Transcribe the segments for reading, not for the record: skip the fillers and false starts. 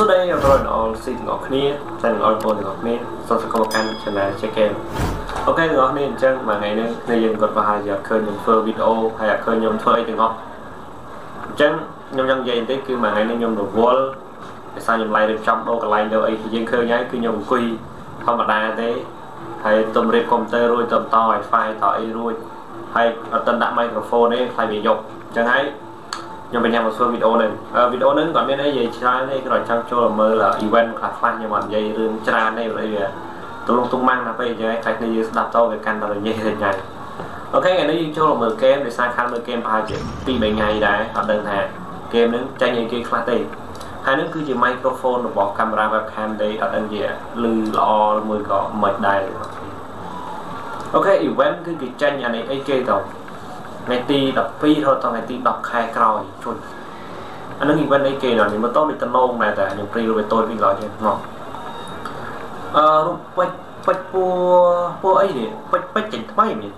สุดท้ายเราลองสิ่งออกนี้จังออกบนสิ่งออกนี้สองสกุลกันชนะเช็คเกมโอเคสิ่งออกนี้จังมาไงเนี่ยในยังกดมาหายอยากเคยยมเฟอร์วิดีโอหายอยากเคยยมเฟอร์สิ่งออกจังยมยังยัยนี่คือมาไงเนี่ยยมหนุบวอลไอ้สายยมไล่เรื่องจำโลกไล่เดี๋ยวไอ้ยังเคยย้ายคือยมคุยธรรมดาเนี่ยหายตุ่มเรียบคอมเตอร์รวยตุ่มต่อไอ้ไฟต่อไอ้รวยหายตันดับไมโครโฟนเนี่ยใครมียกจังไงยังเป็นแนวมาส่วนวิดีโอหนึ่งวิดีโอนั้นก่อนเนี่ยได้ยัยชนะได้ก็หลายช่างโจมเมอร์ละอีเวนต์คลาสฟันยังมันยัยเรื่องชนะได้อะไรอย่างตัวลงตุ้งมั่งนะไปยังไงใครในยืนดับโต้กันตลอดยัยเห็นไงโอเคไงนี่โจมเมอร์เกมในสายคันเมอร์เกมพาเจ็บปีใบไงได้เขาเดินแหกเกมนั้นใจยังเกมคลาสตีอันนั้นคือจะไมโครโฟนหรือบอกกล้องราบแบบแคมได้อันนั้นจะลือรอมือก็หมดได้โอเคอีเวนต์คือกิจใจอันนี้ไอเกมต่อไงตีดับปีเราต้องไงตีดับแคร์กรอยชนอันนั้นอีกวันในเกมเนี่ยมันต้องมีตะโนงนะแต่อย่างปรีไปตัวพี่เราใช่ไหมไปปัวไอ้เนี่ยไปเจ็ดไม่เนี่ย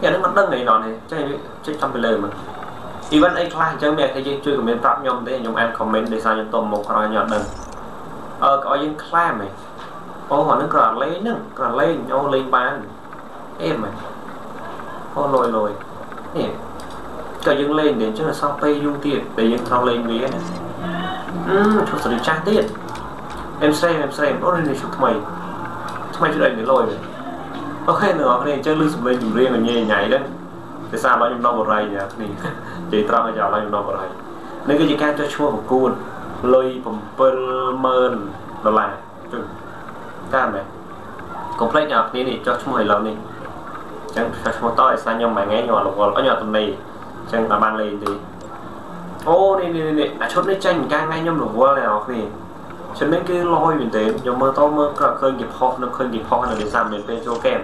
อย่างนั้นมันตั้งไหนนอนเนี่ยใช่ทำไปเลยมันอีวันไอ้คลาสจังเนี่ยใครยังช่วยกับเมนปรับยมได้ยมแอนคอมเมนต์ในสายยมต้มมกครอยยอดหนึ่งก็ยังคลาสไหมโอ้โหนั่งกระไรนั่งกระไรเอาเลยบ้านเอ็มไหมโอ้ลอยนี่ก็ยังเล่นเดี๋ยวจะสร้างไปยูทีแต่ยังทำเล่นเวียนชุดสลิดจ้างเตี้ยเอ็มเซมโอ้ยในชุดทำไมชุดอะไรเนี่ยลอยเลยโอเคหนึ่งอันนี้จะลืมสมัยอยู่เรียนมันใหญ่ๆด้วยแต่ทราบว่าอยู่นอกอะไรเนี่ยนี่ใจตราไม่ยาวแล้วอยู่นอกอะไรนี่ก็จะแก้จะชั่วของกูเลยผมเปิลเมินละลายจุดก้านไหมคอมเพล็กซ์อย่างนี้นี่จะช่วยเรานี่จังชอบต่อไอ้สายยมมาไงยอหลอกเรายอตัวนี้จังตาบ้านเลยดีโอ้นี่ไอ้ชุดนี้จังการไงยมหลอกเราเลยอ๋อพี่ฉันไม่เคยลอยเหมือนเดิมยมเมื่อโตเมื่อเคยหยิบพอกนึกเคยหยิบพอกนึกได้สามเหมือนเป็นโจแกม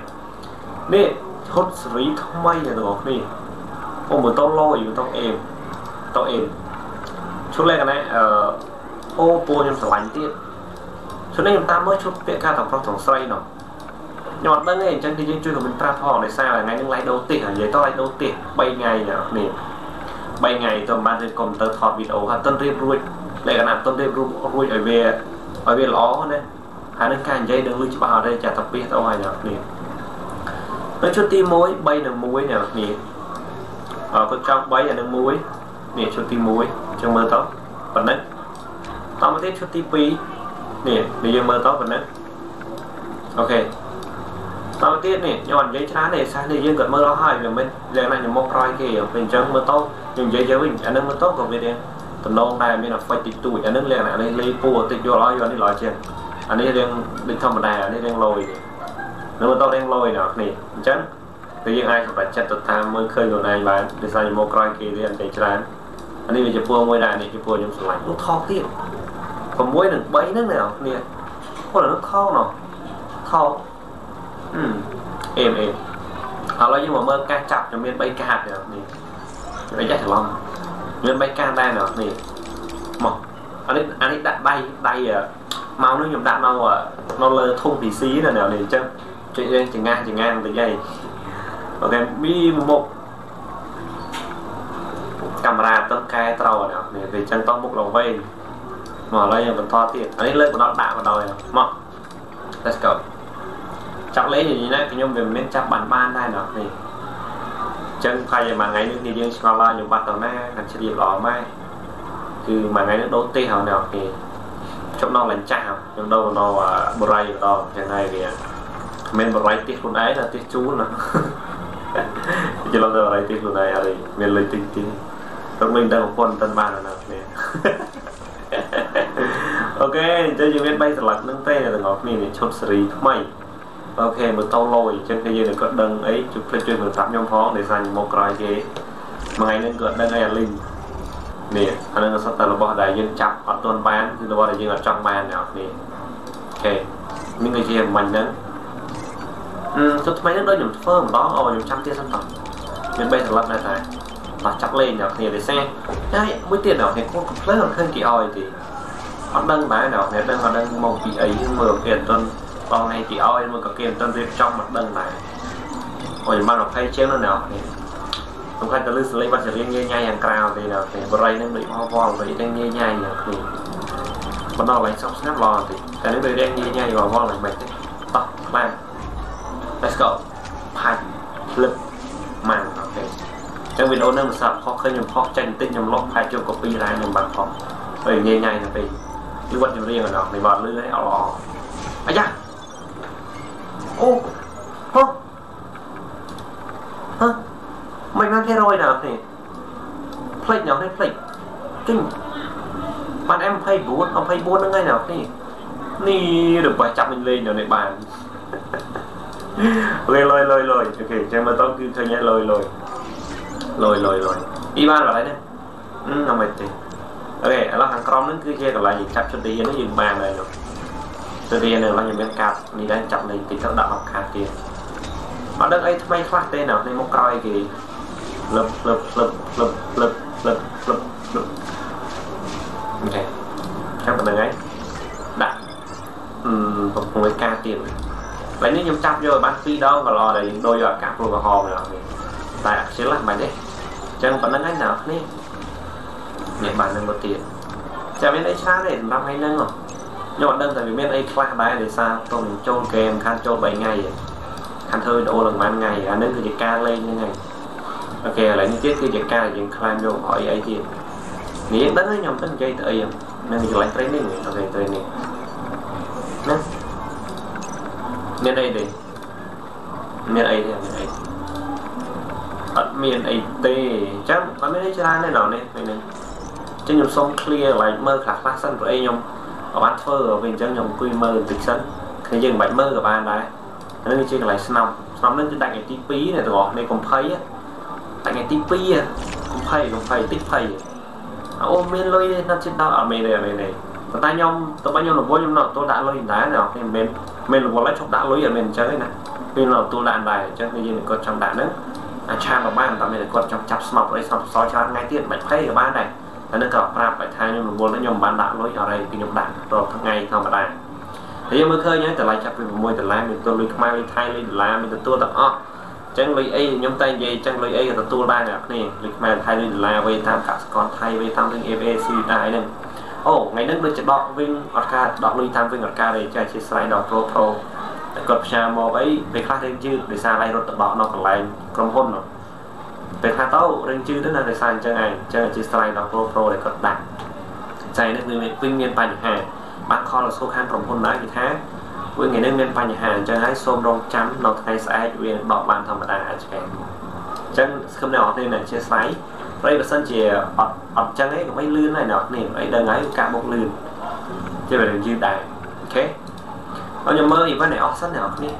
นี่ชุดสรีทำไมเนี่ยตัวพี่โอ้เหมือนต้องลอยอยู่ต้องเอ็มชุดแรกกันนะโอ้ปูยมสไลด์ที่ชุดนี้ยมตามเมื่อชุดเปียกข้าวถังพร้อมถังไส้เนาะยอดตั้งเองจังที่ยังช่วยกับเป็นปลาทองในสายอะไรงั้นยังไล่โดติหายใจต้องไล่โดติใบไงเนี่ยนี่ใบไงตัวบ้านเรียนกลมตัวถอดวิดีโอครับต้นเรียบรุ่ยในขณะต้นเรียบรุ่ยไอเวล้อเนี่ยหาเรื่องการใจดึงลุยจะบ้าได้จากตับเปี๊ยะตัวไงเนี่ยนี่แล้วชุดตีมวยใบหนึ่งมวยเนี่ยนี่ก็จับใบอย่างหนึ่งมวยนี่ชุดตีมวยจังเมื่อโต๊ะปันนั้นต่อมาที่ชุดตีปีนี่ในยังเมื่อโต๊ะปันนั้นโอเคตอนที่นี่ย้อนย้ายช้าในสายในยังเกิดเมื่อเราหายอย่างเป็นเรื่องนั้นอย่างมกรอยเกี่ยวเป็นจังเมื่อโตอย่างย้ายย้ายอันนั้นเมื่อโตก็ไม่ได้ตอนน้องได้ไม่หนักไฟติดตู้อันนั้นเรื่องนั้นเลยปูติดอยู่ร้อยอยู่นี่ร้อยเชียงอันนี้เรื่องเป็นธรรมดาอันนี้เรื่องลอยแล้วเมื่อโตเรื่องลอยเนาะนี่จังแต่ยังไงกับปัจจัยตัวตามเมื่อเคยอยู่ในบ้านในสายอย่างมกรอยเกี่ยวเรื่องย้ายช้าอันนี้มันจะปูมวยได้นี่จะปูยมสลายลูกทองที่ผมมวยหนึ่งใบนั่นเนี่ยนี่ก็เลยลูกทองเนาะทองเอ็มเอาแล้วยังบอกเมื่อการจับจะมีใบกาดเนี่ยนี่ใบแจ็คลองมีใบกาดได้เนาะนี่หมออันนี้ดัดใบอ่ะเมาเนื้อหยมดัดเราอ่ะเราเลยทุ่งผีซีเนี่ยเนี่ยนี่จังจะง่ายตัวใหญ่โอเคมีมุกกำราต้นแก่เต่าเนี่ยนี่เป็นจังต้องมุกลงไปหมอแล้วยังเป็นทอดที่อันนี้เลิกมันน็อตด่ามันเอาเลยหมอ let's goจับเละอย่างนี้นะพี่ยมเป็นเม้นจับบ้านได้เนาะนี่จังใครมาไงนึกนี่ยังชาวลาวอยู่บ้านเราแน่กันเฉลี่ยหล่อไหมคือมาไงนึกโดนตีเขาเนาะนี่ชอบนอนหลังจ้ายังโดนนอนบรายอยู่ตอนยังไงเนี่ยเม้นบรายตีคนไหนนะตีจู้นะจะลองบรายตีคนไหนอะไรเม้นเลยจริงต้องเล่นได้ของคนต้นบ้านนะเนี่ยโอเคจะยังเม้นใบสลัดนั่งเต้แต่หงอกนี่ชดสรีทำไมโอเคมันต้องลอยจังที่ยืนก็ดังไอ้จุดประจุเหมือนซับยมพ้องในสายมกรายเกย์มาไงนั่นเกิดได้ไงลิงนี่อันนั้นก็สตาร์บอสได้ยืนจับอัดต้นแบนคือตัวบอสได้ยืนอัดจังแบนเนี่ยนี่โอเคนี่ก็เชียร์มันนั้นสุดท้ายนั่นได้หยุดเฟิร์มร้องเอาหยุดจับเตี้ยสั้นต่ำยืนไปสลับได้แต่ตัดจับเล่นเนี่ยนี่เดี๋ยวเซ่ได้ไม่เตี้ยเนี่ยเนี่ยโคตรเพลินเครื่องกี่ออยตีอัดดังแบนเนี่ยเนี่ยดังอัดดังมองปีไอ้เมื่อเปลี่ยนต้นตอนนี้ที่เอาไอ้มันก็เกมต้นเรียบจ้องมันดังไหนโอ้ยมันออกไพ่เชี่ยวนั่นเนาะนี่สำคัญจะลื้อสไลด์มันจะเรียงง่ายๆอย่างกราวเลยเนาะนี่บริเวณนั้นเลยพ่อๆเลยเรียงง่ายๆอย่างนี้ มันเอาอะไรซับซับรอสิแต่นี่เลยแดงยี่ไงว่าว่าอะไรแบบนี้ต่อมา let's go ผ่านลึกมันโอเคจังวินโอเนอร์มันสับพอกเคยยำพอกจังติดยำล็อกพายจูกับปีไรหนึ่งบางพอกไปยี่ไงนะไปที่วัดอยู่เรียงกันออกในบอลเรื่อยเอาออกไอ้ยักษ์โอ้ฮะฮะไม่น่าแค่รอยดาวนี่เพลย์อย่างนี้เพลย์จริงมันแอมเพลย์บูทเอาเพลย์บูทนั่งไงหนาวนี่นี่เดี๋ยวไปจับมันเลยเดี๋ยวในบ้านเลยลอยลอยลอยโอเคจะมาต้องคือเธอเนี่ยลอยลอยลอยลอยลอยอีบ้านอะไรเนี่ยเอาไปตีโอเคแล้วทางกรอมนั่นคือเกี่ยวกับอะไรจับชนตีนั่นยืนบ้านเลยเนาะชนตีเนี่ยเราอย่างเป็นกาบนี่ได้จับในติดตั้งดาบออกคาเกียร์มาเด็กไอ้ทำไมคลาดเต้นหนาวในมกรอยกี่เลิบเลิบเลิบเลิบเลิบเลิบเลิบเลิบโอเคแค่เป็นยังไงดักผมคงไม่กล้าเตียนไปนี่ยังจับโยบ้านซีดองก็รอเลยโดยอากาศลมกระหอบเลยแต่เชื่อละมันเนี่ยจังเป็นยังไงหนาวนี่เนี่ยบ้านนึงก็เตียนจะไม่ได้ช้าเลยทำให้นั่งหรอกยอดเดินแต่ไม่ได้คลาดได้เลยซาตรงโจเกมคันโจไปไงคันเธอโดนหลังมันไงอันนั้นคือจะกล้าเล่นยังไงโอเคอะไรนี่เจ๊คือจะกล้ายังคลานโยกหอยไอ้ที่นี่ยังตั้งให้ยอมตั้งใจเตยนั่นคือไลฟ์เทรนนิ่งโอเคเตยนี่นะเนี่ยไอ้ดิเนี่ยไอ้เนี่ยไอ้อัดเมียนไอ้เตยจ้ำมันไม่ได้ชนะแน่นอนเนี่ยนี่จะยอมส่งเคลียร์อะไรเมื่อขาดคลาสสั้นตัวเองยอมเอาบัตรเฟอร์เป็นจ้ำยอมคุยเมื่อติดสั้นคือยังบัตรเมื่อกับบ้านได้นั่นคือเจ๊อะไรสนามสนามนั่นคือดักไอ้ที่ปีเนี่ยตัวในกลุ่มไพ่แต่ไงติ๊กปี้อ่ะกลุ่มไพ่ติ๊กไพ่โอ้เมนเลยนั่นชิ้นดาวเมนเลยเมนเลยแต่ตายยอมแต่ตายยอมหนุ่มวัยยอมหนุ่มตัวด่าเลยด่าเนาะเมนหนุ่มวัยไล่ชกด่าเลยอย่างเมนเจ้าเลยนะเมนหนุ่มตัวด่าไปเจ้าเลยยืนกดจังด่านั้นชาแบบบ้านแต่เมนกดจังจับสมองเลยสมองซอยชาง่ายที่แบบไพ่กับบ้านไหนแต่นึกกลับปราบไปทางยอมหนุ่มวัยแล้วยอมบ้านด่าเลยอะไรกินยอมด่าตลอดทั้งไงธรรมดาแต่ยังไม่เคยเนี่ยแต่ไล่จับเป็นมวยแต่ไล่เป็นตัวลุยมาเลยไทยเลยลาเป็นตัวต่างอ้อจังเลยไอ้ยมตายเย่จังเลยไอ้กับตัวบ้านแบบนี้ลิกแมนไทยลิลาไปทำกับสกอตไทยไปทำเรื่อง FAC ได้หนึ่งโอ้ไงนึกเลยจะดอกวิ่งออดการดอกลุยทำวิ่งออดการเลยจะใช้สไลด์ดอกโปรแต่กดชามอไว้ไปคลาดเรื่องจืดไปซาไลรถตะบะนอกอะไรกลมพ้นเนาะไปคลาดเต้าเรื่องจืดนั่นน่ะไปซานจังไงจังใช้สไลด์ดอกโปรเลยกดดักใจนึกเลยวิ่งเมียนปัญหาบางคอเราโซ่ข้ามกลมพ้นได้กี่แท้วิ่งไงนึกเมียนปัญหาจะให้โซมรองจ้ำนอกไทยสายเวียนดอกบานธรรมดาอาจจะแข็งจังคำแนวออกในนั้นเชื่อสายไรเปอร์เซ็นต์เจียออกจังไอ้ก็ไม่ลื่นเลยเนาะนี่ไอ้เดินไงการบกลื่นจะไปเดินยืดได้โอเคเอาอย่างเมื่ออีกวันไหนออกสั้นแนวนี่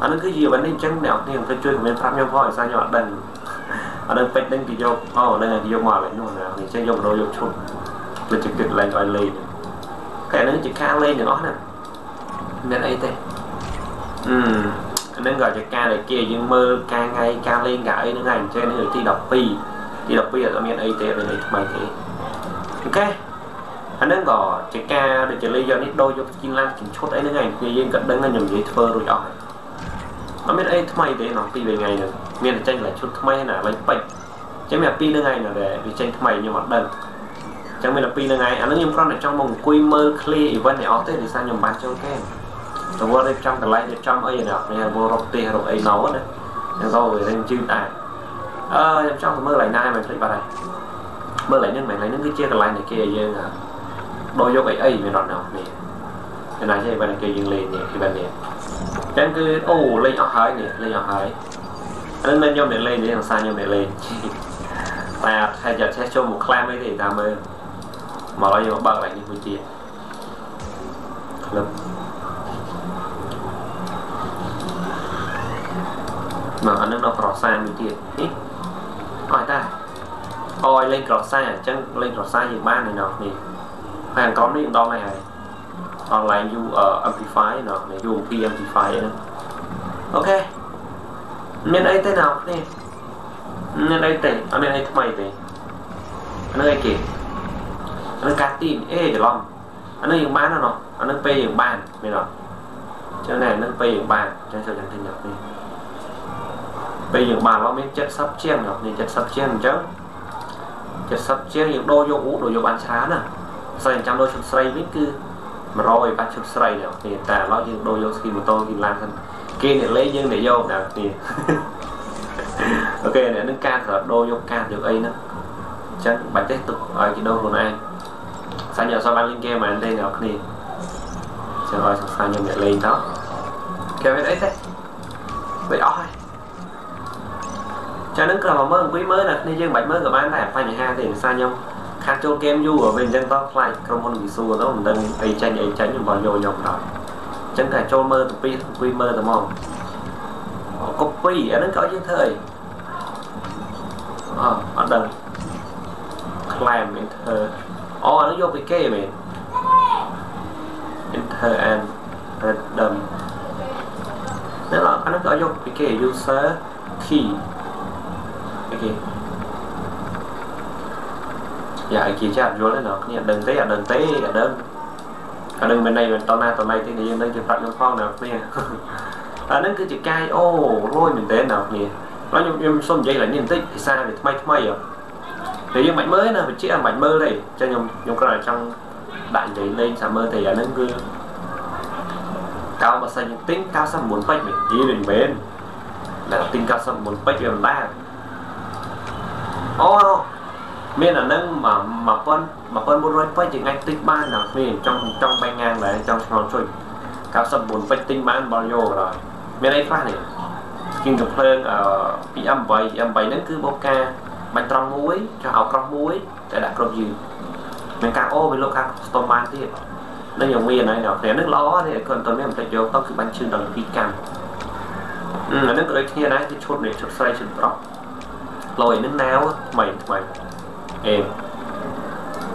อันนั้นคืออยู่วันนี้จังแนวนี่ผมช่วยผมเป็นพระยมพ่อสายยอดเดินเอาเดินเป็ดเดินกิโยโอ้เดินกิโยมาเลยนู่นนะนี่จะยกโรยกชุดเราจะเกิดแรงอะไรเลยแต่นั้นจะข้างเลยอย่างออกน่ะนั่นไอ้เต้อันนั้นก่อนจะการอะไรเกี่ยยังมือการไงการเล่นกับไอ้นั่นไงใช่ไหมที่ดับปีเราเมียนไอ้เต้เป็นไอ้ทำไมเต้โอเคอันนั้นก่อนจะการเดี๋ยวจะเล่นย้อนนิดโดยกินล่างกินชดไอ้นั่นไงเกี่ยยังกับดังนั่นอย่างนี้เฟอร์รู้จักเราเมียนไอ้ทำไมเต้หนอปีเป็นไงเนี่ยเมียนจะเล่นอะไรชดทำไมให้หนาอะไรไปใช่ไหมปีนั่นไงเนี่ยเดี๋ยวจะเล่นทำไมอย่างนั้นเดินจังเมียนปีนั่นไงอันนั้นยังพร้อมในจังมองคุยมือเคลียอีวันไหนออกเต้ดีไซน์อย่างบ้านเจ้าแก่แต่ว่าได้จำแต่ไรได้จำไอ้เนี่ยเนี่ยโบรกเตะโรไอ้เนาเนี่ยยังเราเลยได้จืดตายยังจำเมื่อไหร่นายมันใส่ปลาไหลเมื่อไหร่นึกมันไหร่นึกที่เชื่อแต่ไรเนี่ยเกยยังอ่ะโดยยกไอ้ไอ้ไม่นอนเนาเนี่ยแต่นายใช่ปลาไหลเกยยังเลยเนี่ยที่ปลาเนี่ยนั่นคือโอ้เลยเอาหายเนี่ยเลยเอาหายอันนั้นมันยอมเด็ดเลยเนี่ยทางซ้ายยอมเด็ดเลยแต่ใครจะใช้โชว์หมูคลายไม่ได้ตามมือมาเราอยู่บ้านไหนนี่คุณจีmà anh đang đọc rõ sang như thế, hí, hỏi ta, hỏi lên rõ sang chẳng lên rõ sang gì ba này nọ nè, hàng con đấy đo này này, còn lại du amplify nọ này du p amplify nữa, ok, nên đây thế nào nè, nên đây thế, anh nên đây thay thế, anh đây kì, anh đây cắt tim, để lon, anh đây dùng bán nọ, anh đây pay dùng bàn này nọ, chỗ này anh đây pay dùng bàn, chỗ này thành thành nhật nè.ไปอย่างบาทเราไม่จัดซับเชียงหรอกนี่จัดซับเชียงจังจัดซับเชียงอย่างโดโยอุโดโยบานช้าน่ะ ใส่จำโดยชุดใส่วิ่งคือมันรอไอ้ปัจจุบันใส่เดี๋ยวนี่แต่เรายืนโดยสกิมโตกินล้างกันเกณฑ์เนี่ยเละยังเดี๋ยวโยกนะนี่โอเคเนี่ยนึกการกับโดยกการโยกไอ้นะจังบัตรเต็กตุกไอ้กินโดคนไอ้สายเหนียวสายบันลิงเกมันได้เนาะนี่จะไอ้สายเหนียวเนี่ยเละเนาะแกเป็นไอ้เต้ไปอ้อยcho nên là mà mơ quý mới là nên dân bạch mới của bán này phải nhà thì sao nhau khá cho kem du ở bên dân tóc lại không muốn bị xua đó mình đang ấy tranh nhưng vào vô nhọc đó chẳng cả cho mơ tụi pi quy mơ tụi mong copy ở đó có những thời ở đây làm mình thờ nó vô cái kia mình enter and random đó là nó có vô cái kia user key dạ kia chắc vô lên nó đừng tới đừng tới đừng bên này mình tao này thì người dân đây chụp ảnh phong nào nè à nó cứ chỉ cay ô lôi mình tới nào nè nó nhung xôm dây là nhìn thấy xa thì may rồi thì như mạnh mới là mình chỉ là mạnh mơ đây cho nhung cái này trong đại đấy lên xả mơ thì nó cứ cao mà xanh tính cao xăm muốn bách mình chỉ đừng bền là tính cao xăm muốn bách em la miền là nâng mà phân muốn nói với những anh tinh ban nào miền trong trong bay ngang này trong tròn trụi cao sầm bốn vách tinh ban bao nhiêu rồi miền đây phát này kinh ngập lên ở bị âm bảy đến cứ bốc ca bánh trong muối cho học trong muối để đặt cơm gì miền ca ô miền lô ca tôm ban thì đây nhiều miền này nào để nước ló thì còn tôm miền phải vô tao cứ bánh chưng đồng vị cam ở nước đấy kia này thì chốt để chốt say chốt rọc lồi nước náo mày em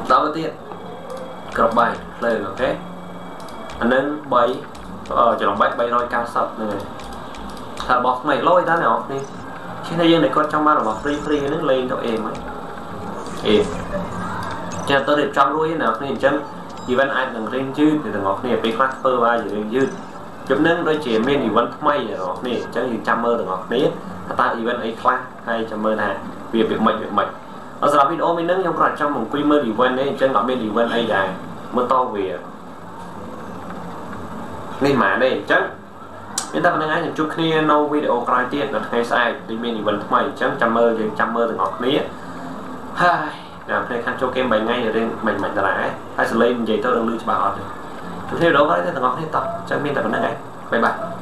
đó mới tiện cặp bài lên ok anh đến bay chỉ làm bay rồi cao sập này thà bọc mày lôi ra nào đi trên thế giới này con trong ba là bọc free nó lên đâu em ấy em nhà tôi để trong đuôi nào nên chân thì vẫn ai từng riêng chứ thì từng ngọc này bị khóa phơ ba gì riêng chứ chấm nâng đôi trẻ men thì vẫn may rồi ngọc này chẳng gì chăm mơ từng ngọc đấy ta thì vẫn ấy khóa hay chăm mơ này việc mệt ở sau video mình nâng trong trong một quy mô event đấy trên gọi bên event đây là mưa to về nên mà đây chắc chúng ta đang nói những chút kia nâu video cài tiết là hay sai đi bên event mày chắc chăm mơ từ ngọc mía hai làm thế khăn cho kem bài ngay rồi lên mày lại hay lên vậy tôi đang lưu cho bà họ rồi tiếp theo đó có thể từ ngọc tiếp tập chắc bên tập này bye bye